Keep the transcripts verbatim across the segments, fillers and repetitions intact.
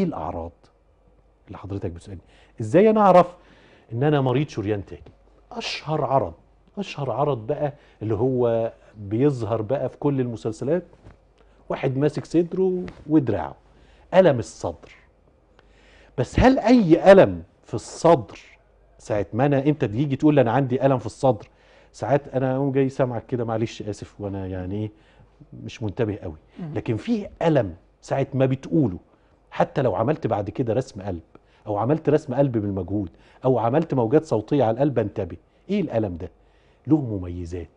ايه الاعراض اللي حضرتك بتسالني؟ ازاي انا اعرف ان انا مريض شريان تاجي؟ اشهر عرض اشهر عرض بقى اللي هو بيظهر بقى في كل المسلسلات، واحد ماسك صدره ودراعه، الم الصدر. بس هل اي الم في الصدر ساعه ما انا انت تيجي تقول لي انا عندي الم في الصدر، ساعات انا اقوم جاي سامعك كده معلش اسف وانا يعني ايه مش منتبه قوي، لكن في الم ساعه ما بتقوله، حتى لو عملت بعد كده رسم قلب او عملت رسم قلب بالمجهود او عملت موجات صوتيه على القلب انتبه. ايه الالم ده؟ له مميزات.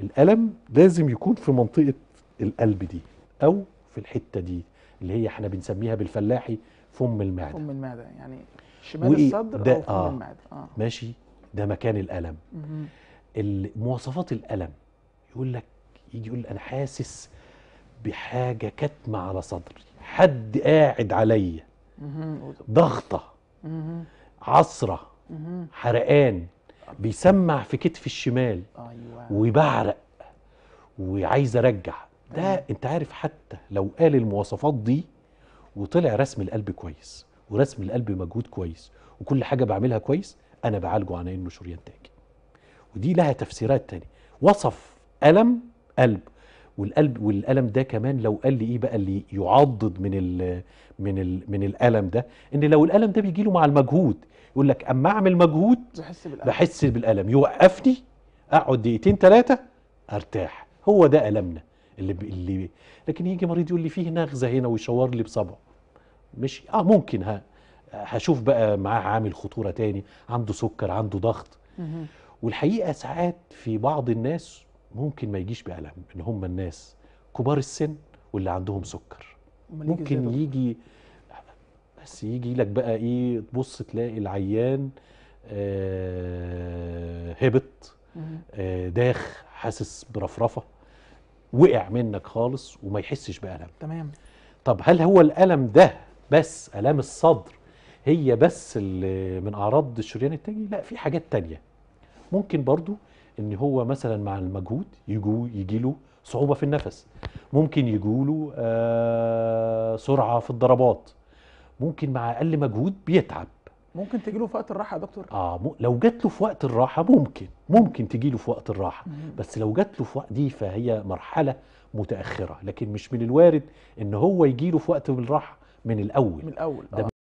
الالم لازم يكون في منطقه القلب دي او في الحته دي اللي هي احنا بنسميها بالفلاحي فم المعده. فم المعده يعني شمال الصدر او فم آه المعده. اه ماشي، ده مكان الالم. مواصفات الالم يقول لك يجي يقول انا حاسس بحاجه كتمه على صدري، حد قاعد عليا، ضغطه، عصره، حرقان، بيسمع في كتف الشمال وبعرق وعايز ارجع. ده انت عارف حتى لو قال المواصفات دي وطلع رسم القلب كويس ورسم القلب مجهود كويس وكل حاجه بعملها كويس، انا بعالجه عن انه شريان تاجي. ودي لها تفسيرات تانية. وصف الم قلب، والقلب والالم ده كمان لو قال لي ايه بقى اللي يعضد من ال من ال من الالم ده، ان لو الالم ده بيجي له مع المجهود يقول لك اما اعمل مجهود بحس بالالم بحس بالالم يوقفني اقعد دقيقتين ثلاثه ارتاح. هو ده المنا اللي اللي لكن يجي مريض يقول لي فيه نغزه هنا ويشاور لي بصبعه، مش اه ممكن ها هشوف بقى معاه عامل خطوره تاني، عنده سكر، عنده ضغط. والحقيقه ساعات في بعض الناس ممكن ما يجيش بألم، ان هم الناس كبار السن واللي عندهم سكر ممكن يجي، بس يجي لك بقى ايه تبص تلاقي العيان آه هبط، آه داخ، حاسس برفرفه، وقع منك خالص وما يحسش بألم. تمام. طب هل هو الألم ده بس آلام الصدر هي بس اللي من اعراض الشريان التاجي؟ لا، في حاجات تانية ممكن برضو، ان هو مثلا مع المجهود يجي له صعوبه في النفس، ممكن يجي له آه سرعه في الضربات، ممكن مع اقل مجهود بيتعب. ممكن تجي له في وقت الراحه يا دكتور؟ اه لو جات له في وقت الراحه ممكن ممكن تجي له في وقت الراحه، بس لو جات له في وقت دي فهي مرحله متاخره، لكن مش من الوارد ان هو يجي له في وقت الراحه من الاول. من الاول ده